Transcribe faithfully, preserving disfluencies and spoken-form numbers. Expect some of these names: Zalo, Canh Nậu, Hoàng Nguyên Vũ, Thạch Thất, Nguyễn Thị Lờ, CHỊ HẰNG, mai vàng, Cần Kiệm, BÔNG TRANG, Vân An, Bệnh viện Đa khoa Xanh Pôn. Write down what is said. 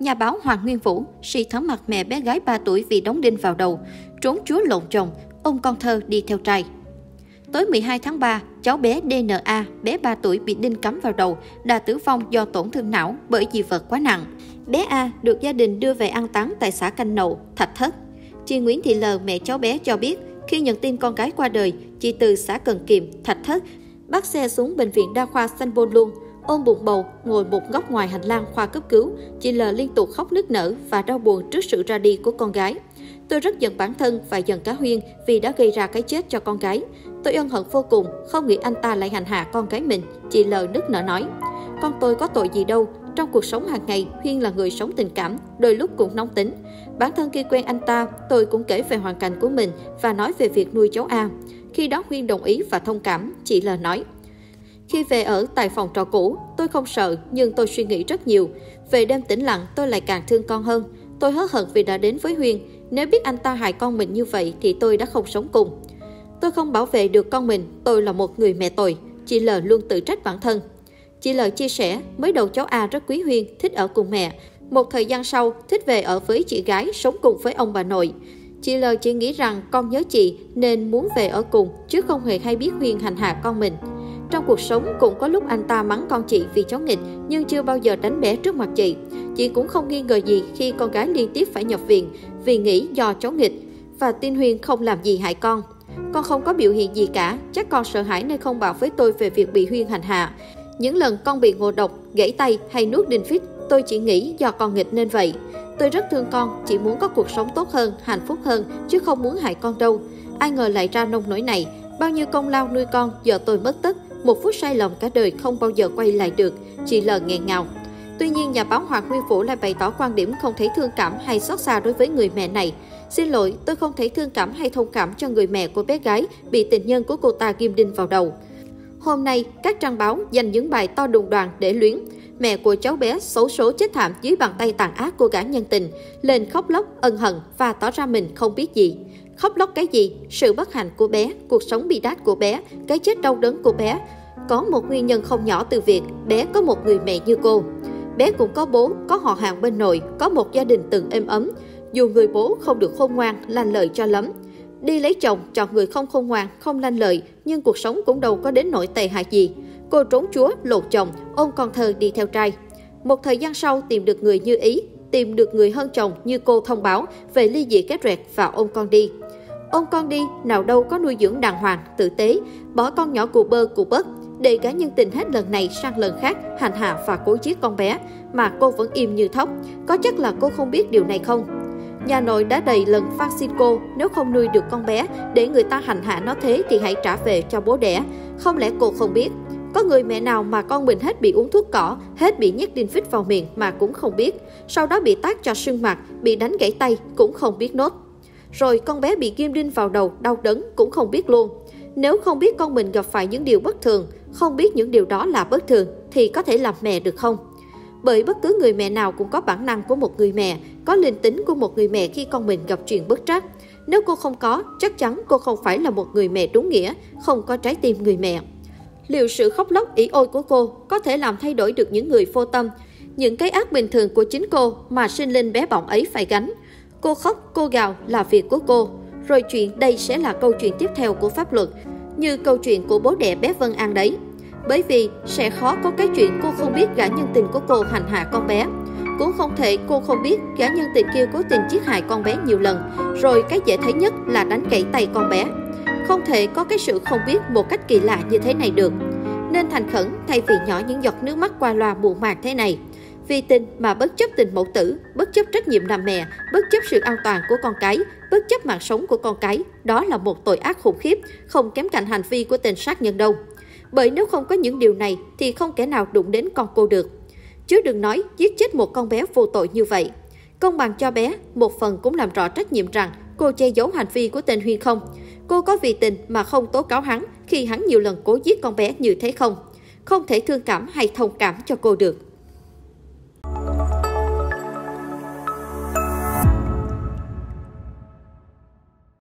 Nhà báo Hoàng Nguyên Vũ suy thắng mặt mẹ bé gái ba tuổi vì đóng đinh vào đầu, trốn chúa lộn chồng, ông con thơ đi theo trai. Tối mười hai tháng ba, cháu bé đê en a, bé ba tuổi bị đinh cắm vào đầu, đã tử vong do tổn thương não bởi dị vật quá nặng. Bé A được gia đình đưa về an táng tại xã Canh Nậu, Thạch Thất. Chị Nguyễn Thị Lờ, mẹ cháu bé cho biết, khi nhận tin con gái qua đời, chị từ xã Cần Kiệm, Thạch Thất bắt xe xuống Bệnh viện Đa khoa Xanh Pôn luôn. Ôm bụng bầu, ngồi một góc ngoài hành lang khoa cấp cứu, chị Lờ liên tục khóc nức nở và đau buồn trước sự ra đi của con gái. Tôi rất giận bản thân và giận cả Huyên vì đã gây ra cái chết cho con gái. Tôi ân hận vô cùng, không nghĩ anh ta lại hành hạ con gái mình, chị Lờ nức nở nói. Con tôi có tội gì đâu, trong cuộc sống hàng ngày, Huyên là người sống tình cảm, đôi lúc cũng nóng tính. Bản thân khi quen anh ta, tôi cũng kể về hoàn cảnh của mình và nói về việc nuôi cháu A. Khi đó Huyên đồng ý và thông cảm, chị Lờ nói. Khi về ở tại phòng trọ cũ, tôi không sợ nhưng tôi suy nghĩ rất nhiều. Về đêm tĩnh lặng tôi lại càng thương con hơn. Tôi hối hận vì đã đến với Huyên. Nếu biết anh ta hại con mình như vậy thì tôi đã không sống cùng. Tôi không bảo vệ được con mình, tôi là một người mẹ tồi. Chị L luôn tự trách bản thân. Chị L chia sẻ, mới đầu cháu A rất quý Huyên, thích ở cùng mẹ. Một thời gian sau, thích về ở với chị gái sống cùng với ông bà nội. Chị L chỉ nghĩ rằng con nhớ chị nên muốn về ở cùng chứ không hề hay biết Huyên hành hạ con mình. Trong cuộc sống cũng có lúc anh ta mắng con chị vì cháu nghịch nhưng chưa bao giờ đánh bé trước mặt chị. Chị cũng không nghi ngờ gì khi con gái liên tiếp phải nhập viện vì nghĩ do cháu nghịch và tin Huyên không làm gì hại con. Con không có biểu hiện gì cả, chắc con sợ hãi nên không bảo với tôi về việc bị Huyên hành hạ. Những lần con bị ngộ độc, gãy tay hay nuốt đinh vít, tôi chỉ nghĩ do con nghịch nên vậy. Tôi rất thương con, chỉ muốn có cuộc sống tốt hơn, hạnh phúc hơn chứ không muốn hại con đâu. Ai ngờ lại ra nông nỗi này, bao nhiêu công lao nuôi con giờ tôi mất tích. Một phút sai lầm cả đời không bao giờ quay lại được, chị L nghẹn ngào. Tuy nhiên, nhà báo Hoàng Nguyên Vũ lại bày tỏ quan điểm không thấy thương cảm hay xót xa đối với người mẹ này. Xin lỗi, tôi không thấy thương cảm hay thông cảm cho người mẹ của bé gái bị tình nhân của cô ta ghim đinh vào đầu. Hôm nay, các trang báo dành những bài to đùng đoàng để luyến. Mẹ của cháu bé xấu số chết thảm dưới bàn tay tàn ác của gã nhân tình, lên khóc lóc, ân hận và tỏ ra mình không biết gì. Khóc lóc cái gì? Sự bất hạnh của bé, cuộc sống bi đát của bé, cái chết đau đớn của bé. Có một nguyên nhân không nhỏ từ việc bé có một người mẹ như cô. Bé cũng có bố, có họ hàng bên nội, có một gia đình từng êm ấm. Dù người bố không được khôn ngoan, lanh lợi cho lắm. Đi lấy chồng, chọn người không khôn ngoan, không lanh lợi, nhưng cuộc sống cũng đâu có đến nỗi tệ hại gì. Cô trốn chúa, lột chồng, ôm con thơ đi theo trai. Một thời gian sau tìm được người như ý, tìm được người hơn chồng như cô thông báo về ly dị kết rẹt và ôm con đi. Ôm con đi, nào đâu có nuôi dưỡng đàng hoàng, tử tế, bỏ con nhỏ cù bơ cù bớt, để gã nhân tình hết lần này sang lần khác hành hạ và cố giết con bé, mà cô vẫn im như thóc. Có chắc là cô không biết điều này không? Nhà nội đã đầy lần van xin cô, nếu không nuôi được con bé, để người ta hành hạ nó thế thì hãy trả về cho bố đẻ. Không lẽ cô không biết? Có người mẹ nào mà con mình hết bị uống thuốc cỏ, hết bị nhét đinh vít vào miệng mà cũng không biết. Sau đó bị tát cho sưng mặt, bị đánh gãy tay cũng không biết nốt. Rồi con bé bị ghim đinh vào đầu, đau đớn cũng không biết luôn. Nếu không biết con mình gặp phải những điều bất thường, không biết những điều đó là bất thường thì có thể làm mẹ được không? Bởi bất cứ người mẹ nào cũng có bản năng của một người mẹ, có linh tính của một người mẹ khi con mình gặp chuyện bất trắc. Nếu cô không có, chắc chắn cô không phải là một người mẹ đúng nghĩa, không có trái tim người mẹ. Liệu sự khóc lóc ỉ ôi của cô có thể làm thay đổi được những người vô tâm, những cái ác bình thường của chính cô mà sinh linh bé bỏng ấy phải gánh? Cô khóc, cô gào là việc của cô. Rồi chuyện đây sẽ là câu chuyện tiếp theo của pháp luật, như câu chuyện của bố đẻ bé Vân An đấy. Bởi vì sẽ khó có cái chuyện cô không biết gã nhân tình của cô hành hạ con bé. Cũng không thể cô không biết gã nhân tình kia cố tình giết hại con bé nhiều lần, rồi cái dễ thấy nhất là đánh gãy tay con bé. Không thể có cái sự không biết một cách kỳ lạ như thế này được. Nên thành khẩn thay vì nhỏ những giọt nước mắt qua loa muộn màng thế này. Vì tình mà bất chấp tình mẫu tử, bất chấp trách nhiệm làm mẹ, bất chấp sự an toàn của con cái, bất chấp mạng sống của con cái, đó là một tội ác khủng khiếp, không kém cạnh hành vi của tên sát nhân đâu. Bởi nếu không có những điều này thì không kẻ nào đụng đến con cô được. Chứ đừng nói giết chết một con bé vô tội như vậy. Công bằng cho bé, một phần cũng làm rõ trách nhiệm rằng cô che giấu hành vi của tên Huyên không? Cô có vì tình mà không tố cáo hắn khi hắn nhiều lần cố giết con bé như thế không? Không thể thương cảm hay thông cảm cho cô được.